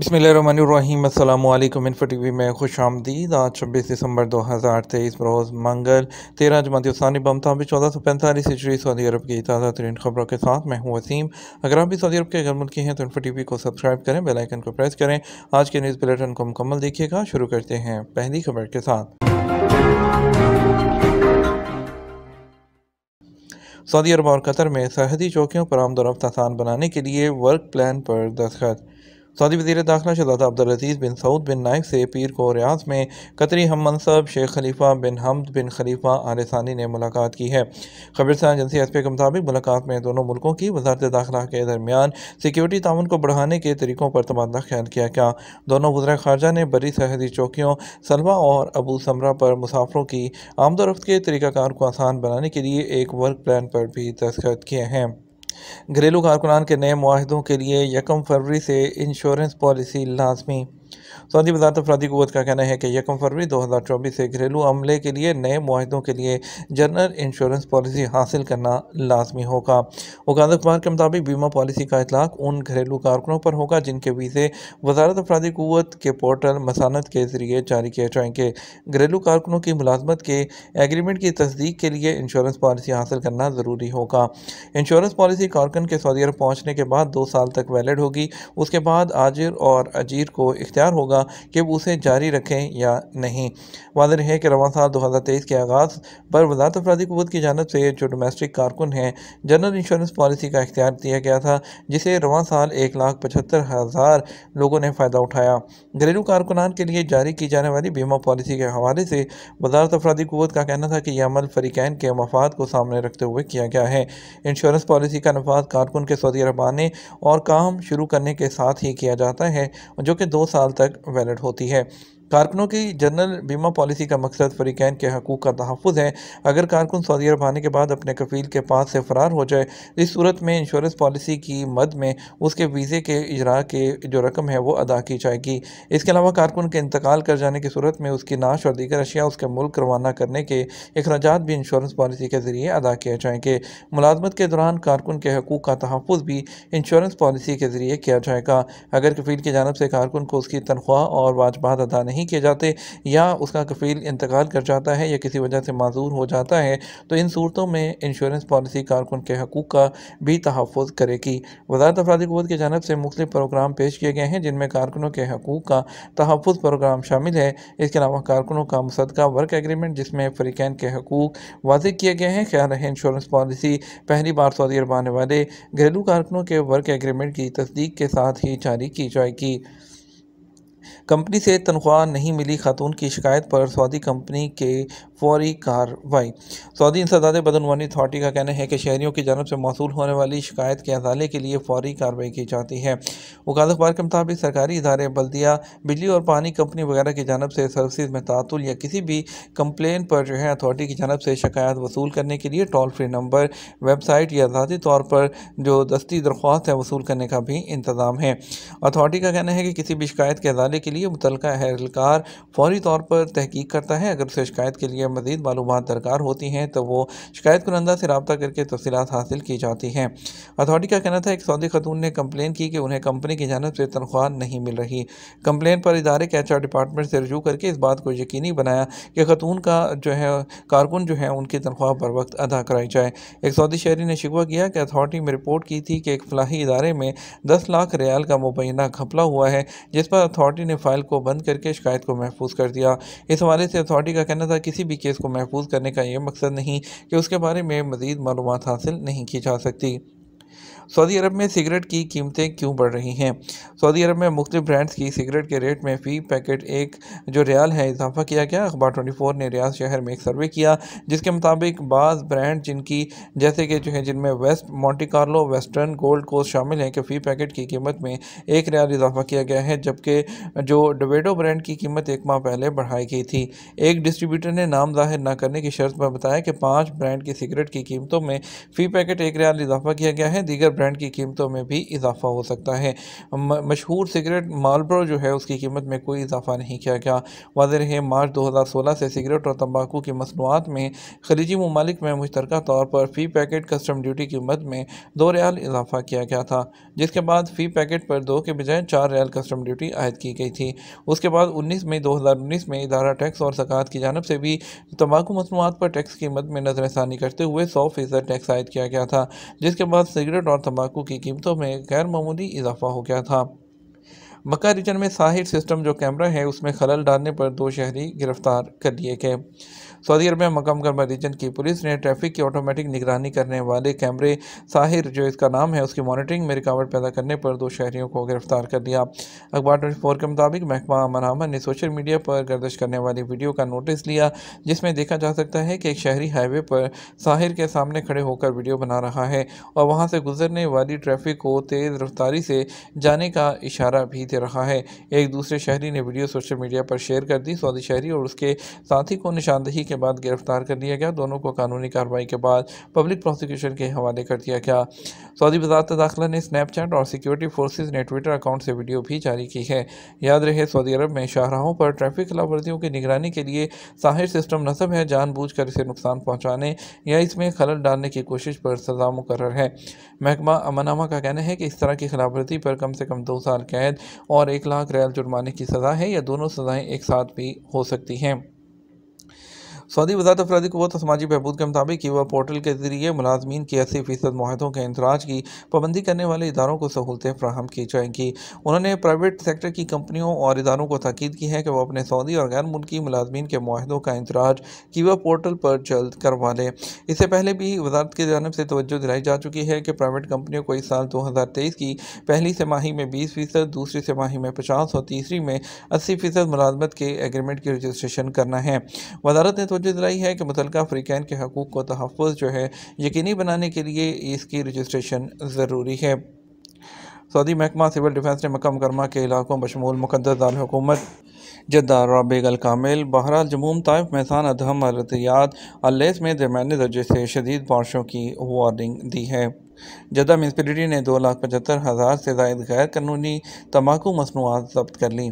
बिस्मिल्लाहिर्रहमानिर्रहीम अस्सलाम वालेकुम इन्फो टीवी में खुश आमदीद। आज 26 दिसंबर 2023 बरोज़ मंगल 13 जमाती सानी बमताबिक 1445 हिजरी सऊदी अरब की ताज़ा तरीन खबरों के साथ मैं हूँ असीम। अगर आप भी सऊदी अरब के गैर मुल्की हैं तो इन्फो टीवी को सब्सक्राइब करें, बेल आइकन को प्रेस करें। आज के न्यूज़ बुलेटिन को मुकम्मल देखिएगा। शुरू करते हैं पहली खबर के साथ। सऊदी अरब और कतर में सरहदी चौकियों पर आमदोरफ्त आसान बनाने के लिए वर्क प्लान पर दस्तखत। सऊदी वज़ीर दाखिला शहज़ादा Abdul Aziz bin Saud bin Naif से पीर को रियाद में कतरी हम मनसब शेख खलीफा बिन हमद बिन खलीफा आल इसानी ने मुलाकात की है। खबरसां एजेंसी एसपी के मुताबिक मुलाकात में दोनों मुल्कों की वजारत दाखिला के दरमियान सिक्योरिटी ताउन को बढ़ाने के तरीक़ों पर तबादला ख्याल किया गया। दोनों वज़ीर ख़ारजा ने बड़ी सरहदी चौकियों सलवा और अबू समरा पर मुसाफरों की आमदोरफ़्त के तरीक़ाकार को आसान बनाने के लिए एक वर्क प्लान पर भी दस्तखत किए हैं। घरेलू कारकुनान के नए मुआहदों के लिए 1 फरवरी से इंश्योरेंस पॉलिसी लाजमी। सऊदी वज़ारत अफ़रादी क़ुव्वत का कहना है कि 1 फरवरी 2024 से घरेलू अमले के लिए नए मुआहदों के लिए जनरल इंश्योरेंस पॉलिसी हासिल करना लाजमी होगा। वकालत अखबार के मुताबिक बीमा पॉलिसी का इतलाक़ उन घरेलू कारकुनों पर होगा जिनके वीज़े वज़ारत अफ़रादी क़ुव्वत के पोर्टल मसानद के ज़रिए जारी किए जाएंगे। घरेलू कारकुनों की मुलाजमत के एग्रीमेंट की तस्दीक के लिए इंश्योरेंस पॉलिसी हासिल करना ज़रूरी होगा। इंश्योरेंस पॉलिसी कारकुन के सऊदी अरब पहुँचने के बाद 2 साल तक वैलिड होगी। उसके बाद आजिर और अजीर को इख्तियार होगा कि उसे जारी रखें या नहीं। वादा है कि रवां साल 2023 के आगाज़ पर वज़ारत अफ़रादी क़ुव्वत की जानिब से जो डोमेस्टिक कारकुन हैं जनरल इंश्योरेंस पॉलिसी का इख्तियार दिया गया था, जिसे रवां साल 1,75,000 लोगों ने फ़ायदा उठाया। घरेलू कारकुनान के लिए जारी की जाने वाली बीमा पॉलिसी के हवाले से वज़ारत अफ़रादी क़ुव्वत का कहना था कि यह अमल फरीकैन के मफाद को सामने रखते हुए किया गया है। इंश्योरेंस पॉलिसी का नफाद कारकुन के सऊदी अरब आने और काम शुरू करने के साथ ही किया जाता है, जो कि 2 साल तक वैलिड होती है। कारकुनों की जनरल बीमा पॉलिसी का मकसद फरीकैन के हकूक़ का तहफ़्फ़ुज़ है। अगर कारकुन सऊदी अरब आने के बाद अपने कफ़ील के पास से फ़रार हो जाए, इस सूरत में इंश्योरेंस पॉलिसी की मद में उसके वीज़े के इजरा के जो रकम है वो अदा की जाएगी। इसके अलावा कारकुन के इंतकाल कर जाने की सूरत में उसकी नाश और दीगर अशिया उसके मुल्क रवाना करने के अखराजात भी इंश्योरेंस पॉलिसी के ज़रिए अदा किए जाएंगे। मुलाजमत के दौरान कारकुन के हकूक़ का तहफ़्फ़ुज़ भी इंश्योरेंस पॉलिसी के ज़रिए किया जाएगा। अगर कफ़ील की जानिब से कारकुन को उसकी तनख्वाह और वाजबात अदा नहीं किए जाते या उसका कफ़ील इंतकाल कर जाता है या किसी वजह से माजूर हो जाता है तो इन सूरतों में इंश्योरेंस पॉलिसी कारकुन के हकूक़ का भी तहफ़्फ़ुज़ करेगी। वज़ारत अफ़रादी क़ुव्वत की जानिब से मुख्तलिफ़ प्रोग्राम पेश किए गए हैं जिनमें कारकुनों के हकूक़ का तहफ़्फ़ुज़ प्रोग्राम शामिल है। इसके अलावा कारकुनों का मुसद्दक़ा वर्क एग्रीमेंट जिसमें फ़रीक़ैन के हकूक़ वाज़ेह किए गए हैं। ख्याल रहे इंश्योरेंस पॉलिसी पहली बार सऊदी अरब आने वाले घरेलू कारकुनों के वर्क एग्रीमेंट की तस्दीक के साथ ही जारी की जाएगी। कंपनी से तनख्वाह नहीं मिली खातून की शिकायत पर सऊदी कंपनी के फौरी कार्रवाई। सऊदी इंसदाद बदनवानी अथॉरिटी का कहना है कि शहरियों की जानब से मौसूल होने वाली शिकायत के अजाले के लिए फौरी कार्रवाई की जाती है। वकालत अखबार के मुताबिक सरकारी इदारे बल्दिया बिजली और पानी कंपनी वगैरह की जानब से सर्विसज़ में तातुल या किसी भी कंप्लेन पर जो है अथॉरिटी की जानब से शिकायत वसूल करने के लिए टोल फ्री नंबर, वेबसाइट या ज़ाती तौर पर जो दस्ती दरख्वास्त है वसूल करने का भी इंतज़ाम है। अथॉरिटी का कहना है कि किसी भी शिकायत के अजाले के लिए मुतलका एहलकार फौरी तौर पर तहकीक करता है। अगर उसे शिकायत के लिए मज़ीद मालूमात दरकार होती हैं तो वो शिकायत कुनंदा से रब्ता करके तफसीलात हासिल की जाती हैं। अथॉरिटी का कहना था एक सऊदी खतून ने कंप्लेन की कि उन्हें कंपनी की जानिब से तनख्वाह नहीं मिल रही। कंप्लेन पर इदारे के HR डिपार्टमेंट से रजू करके इस बात को यकीनी बनाया कि खतून का जो है कारकुन जो है उनकी तनख्वाह बर वक्त अदा कराई जाए। एक सऊदी शहरी ने शिकवा किया कि अथॉरिटी में रिपोर्ट की थी कि एक फलाही इदारे में 10 लाख रियाल का मुबैना घपला हुआ है, जिस पर अथॉरिटी ने फाइल को बंद करके शिकायत को महफूज कर दिया। इस हवाले से अथॉरिटी का कहना था किसी भी केस को महफूज करने का यह मकसद नहीं कि उसके बारे में मज़ीद मालूमात हासिल नहीं की जा सकती। सऊदी अरब में सिगरेट की कीमतें क्यों बढ़ रही हैं? सऊदी अरब में मुख्तलिफ ब्रांड्स की सिगरेट के रेट में फ़ी पैकेट 1 रियाल है इजाफा किया गया। अखबार 24 ने रियाद शहर में एक सर्वे किया जिसके मुताबिक बाज़ ब्रांड जिनकी जैसे कि जो है जिनमें West Monte Carlo, western, Gold Coast शामिल हैं कि फ़ी पैकेट की कीमत में 1 रियाल इजाफा किया गया है, जबकि जो डेविडो ब्रांड की कीमत 1 माह पहले बढ़ाई गई थी। एक डिस्ट्रीब्यूटर ने नाम ज़ाहिर न करने की शर्त पर बताया कि 5 ब्रांड की सिगरेट की कीमतों में फ़ी पैकेट 1 रियाल इजाफा किया गया है। दीगर ब्रांड की कीमतों में भी इजाफा हो सकता है। मशहूर सिगरेट मार्लबरो जो है उसकी कीमत में कोई इजाफा नहीं किया गया। वाज़ेह रहे मार्च 2016 से सिगरेट और तंबाकू की मसनूआत में खलीजी ममालिक में मुश्तरका तौर पर फ़ी पैकेट कस्टम ड्यूटी कीमत में 2 रियाल इजाफा किया गया था, जिसके बाद फ़ी पैकेट पर 2 के बजाय 4 रियाल कस्टम ड्यूटी आयद की गई थी। उसके बाद 19 मई 2019 में इदारा टैक्स और सकात की जानब से भी तंबाकू मसनूआत पर टैक्स कीमत में नज़रसानी करते हुए 100% टैक्स आयद किया गया था, जिसके बाद सिगरेट और तंबाकू की कीमतों में गैर मामूली इजाफा हो गया था। मक्का रीजन में साहिर सिस्टम जो कैमरा है उसमें खलल डालने पर 2 शहरी गिरफ्तार कर लिए गए। सऊदी अरब में मकाम कर्मा रीजन की पुलिस ने ट्रैफिक की ऑटोमेटिक निगरानी करने वाले कैमरे साहिर जो इसका नाम है उसकी मॉनिटरिंग में रुकावट पैदा करने पर 2 शहरियों को गिरफ्तार कर लिया। अखबार 24 के मुताबिक महकमा अमन अमन ने सोशल मीडिया पर गर्दिश करने वाली वीडियो का नोटिस लिया, जिसमें देखा जा सकता है कि एक शहरी हाईवे पर साहिर के सामने खड़े होकर वीडियो बना रहा है और वहाँ से गुजरने वाली ट्रैफिक को तेज़ रफ्तारी से जाने का इशारा भी दे रहा है। एक दूसरे शहरी ने वीडियो सोशल मीडिया पर शेयर कर दी। सऊदी शहरी और उसके साथी को निशानदेही के बाद गिरफ्तार कर लिया गया। दोनों को कानूनी कार्रवाई के बाद पब्लिक प्रोसिक्यूशन के हवाले कर दिया गया। सऊदी वजारत दाखिला ने स्नैपचैट और सिक्योरिटी फोर्सेज ने ट्विटर अकाउंट से वीडियो भी जारी की है। याद रहे सऊदी अरब में शाहराहों पर ट्रैफिक खिलाफवर्जियों की निगरानी के लिए साहिर सिस्टम नस्ब है। जानबूझकर इसे नुकसान पहुँचाने या इसमें खलल डालने की कोशिश पर सजा मुकर्रर है। महकमा अमनामा का कहना है कि इस तरह की खिलाफवर्जी पर कम से कम 2 साल कैद और 1 लाख रियाल जुर्माने की सज़ा है या दोनों सज़ाएँ एक साथ भी हो सकती हैं। सऊदी वजारत अफरादी कुव्वत समाजी बहबूद के मुताबिक युवा पोर्टल के जरिए मुलाजमीन की 80% माहदों के इंदराज की पाबंदी करने वाले इदारों को सहूलतें फ्राहम की जाएंगी। उन्होंने प्राइवेट सेक्टर की कंपनियों और इदारों को ताकीद की है कि वह अपने सऊदी और गैर मुल्की मुलाजमीन के माहदों का इंदराज युवा पोर्टल पर जल्द करवा लें। इससे पहले भी वजारत की जानब से तवज्जो दिलाई जा चुकी है कि प्राइवेट कंपनियों को इस साल 2023 की पहली तिमाही में 20%, दूसरी तिमाही में 50% और तीसरी में 80% मुलाजमत के एग्रीमेंट की रजिस्ट्रेशन करना है। वजारत ने जो दिलाई है कि मुतलका अफ्रीकन के हकूक़ को तहफ़्फ़ुज़ जो है यकीनी बनाने के लिए इसकी रजिस्ट्रेशन ज़रूरी है। सऊदी महकमा सिविल डिफेंस ने मक्का मुकर्रमा के इलाकों बशमूल मुक़द्दस दारुल हुकूमत जद्दा, राबिग अल Kamil, Bahra Jumum, Taif, Mahsan, Adham, Riyadh और लेस में दरमियाने दर्जे से शदीद बारिशों की वार्निंग दी है। जद्दा म्यूनसिपलिटी ने 2,75,000 से ज़ायद गैर कानूनी तम्बाकू मसनूआत जब्त कर ली।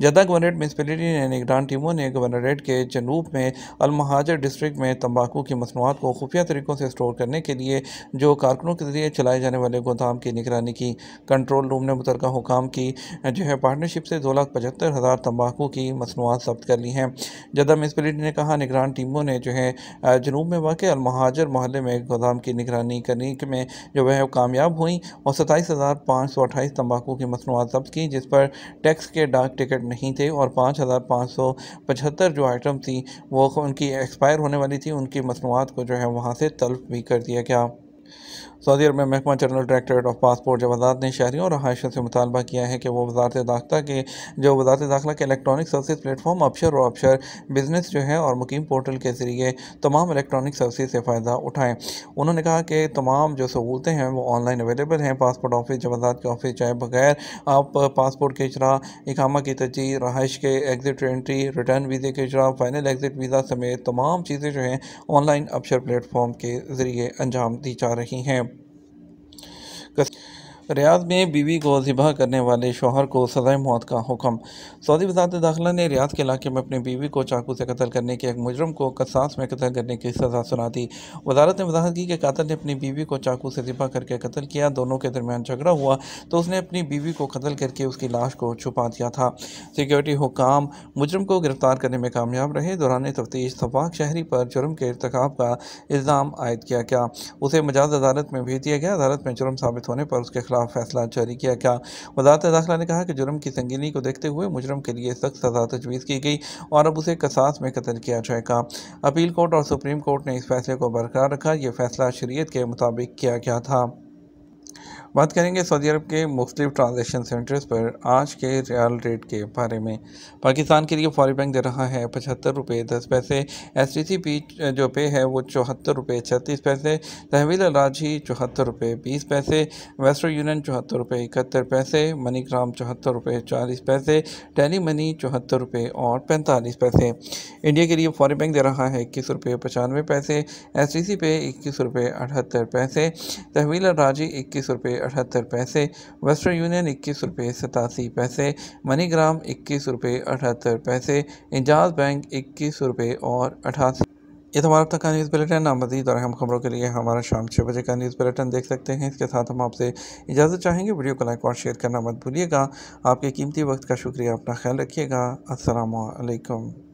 जद्दा गवर्नरेट म्यूनसिपलिटी ने निगरान टीमों ने गवर्नरेट के जनूब में अलमहाजर डिस्ट्रिक्ट में तम्बाकू की मसनूआत को खुफिया तरीक़ों से स्टोर करने के लिए जो कारकुनों के ज़रिए चलाए जाने वाले गोदाम की निगरानी की। कंट्रोल रूम ने मुतलका हुकाम की जो है पार्टनरशिप से 2,75,000 तम्बाकू की मसनूआत जब्त कर ली हैं। जद्दा म्यूनसिपलिटी ने कहा निगरान टीमों ने जो है जनूब में वाक़ अलमहाजर मोहल्ले में गोदाम की निगरानी करने में जो वह कामयाब हुई और 27,528 तंबाकू की मसनूआत जब्त की, जिस पर टैक्स के डाक टिकट नहीं थे और 5,575 जो आइटम थी वो उनकी एक्सपायर होने वाली थी, उनकी मसनूआत को जो है वहाँ से तल्फ भी कर दिया गया। सऊदी अरब में महकमा जनरल डायरेक्टरेट ऑफ पासपोर्ट जवाज़ात ने शहरियों और रहायशों से मुतालबा किया है कि वो वज़ारत दाखिला के इलेक्ट्रॉनिक सर्विस प्लेटफॉर्म अबशर और अबशर बिजनेस जो है और मुकीम पोर्टल के ज़रिए तमाम इलेक्ट्रॉनिक सर्विस से फ़ायदा उठाएँ। उन्होंने कहा कि तमाम जो सहूलतें हैं वो ऑनलाइन अवेलेबल हैं। पासपोर्ट ऑफिस जवाज़ात के ऑफिस जाए बगैर आप पासपोर्ट के इजरा, इकामा की तजदीद, रहायश के एग्ज़िट एंट्री, रिटर्न वीज़े के इजरा, फाइनल एग्ज़िट वीज़ा समेत तमाम चीज़ें जो हैं ऑनलाइन अबशर प्लेटफॉर्म के ज़रिए अंजाम दी जा रही हैं। रियाद में बीवी को ज़िबह करने वाले शौहर को सज़ाए मौत का हुक्म। सऊदी वजारत दाखिला ने रियाद के इलाके में अपनी बीवी को चाकू से कत्ल करने के एक मुजरम को कसास में कत्ल करने की सज़ा सुना दी। वजारत ने वजाहत की कि कातिल ने अपनी बीवी को चाकू से ज़िबह करके कत्ल किया। दोनों के दरमियान झगड़ा हुआ तो उसने अपनी बीवी को कत्ल करके उसकी लाश को छुपा दिया था। सिक्योरिटी हुकाम मुजरम को गिरफ्तार करने में कामयाब रहे। दौरान तफ्तीश सफाक शहरी पर जुर्म के इर्तिकाब का इल्ज़ाम आयद किया गया। उसे मजाज अदालत में भेज दिया गया। अदालत में जुर्म साबित होने पर उसके फैसला जारी किया गया। वजारत दाखिला ने कहा कि जुर्म की संगीनी को देखते हुए मुजरम के लिए सख्त सजा तजवीज़ की गई और अब उसे कसास में कत्ल किया जाएगा। अपील कोर्ट और सुप्रीम कोर्ट ने इस फैसले को बरकरार रखा। यह फैसला शरीयत के मुताबिक किया गया था। बात करेंगे सऊदी अरब के मुख्तलिफ ट्रांजेक्शन सेंटर्स पर आज के रियाल रेट के बारे में। पाकिस्तान के लिए फौरी बैंक दे रहा है 75 रुपये 10 पैसे, एसटीसीपी जो पे है वो 74 रुपये 36 पैसे, तहवील अलाजी 74 रुपये 20 पैसे, वेस्टर्न यूनियन 74 रुपये 71 पैसे, मनीग्राम 74 रुपये 40 पैसे, टैली मनी 74 रुपये और 45 पैसे। इंडिया के लिए फौरी बैंक दे रहा है 21 रुपये 95 पैसे, एसटीसी पे 21 रुपये 78 पैसे, तहवील अलाजी 21 21 रुपये 78 पैसे, वेस्टर्न यूनियन 21 रुपये 87 पैसे, मनीग्राम 21 रुपये 78 पैसे, इंजाज बैंक 21 रुपये और 88। ये तो हमारा अब तक का न्यूज़ बुलेटिन। आप मज़ीद और अहम खबरों के लिए हमारा शाम 6 बजे का न्यूज़ बुलेटिन देख सकते हैं। इसके साथ हम आपसे इजाज़त चाहेंगे। वीडियो को लाइक और शेयर करना मत भूलिएगा। आपके कीमती वक्त का शुक्रिया। अपना ख्याल रखिएगा। अस्सलाम वालेकुम।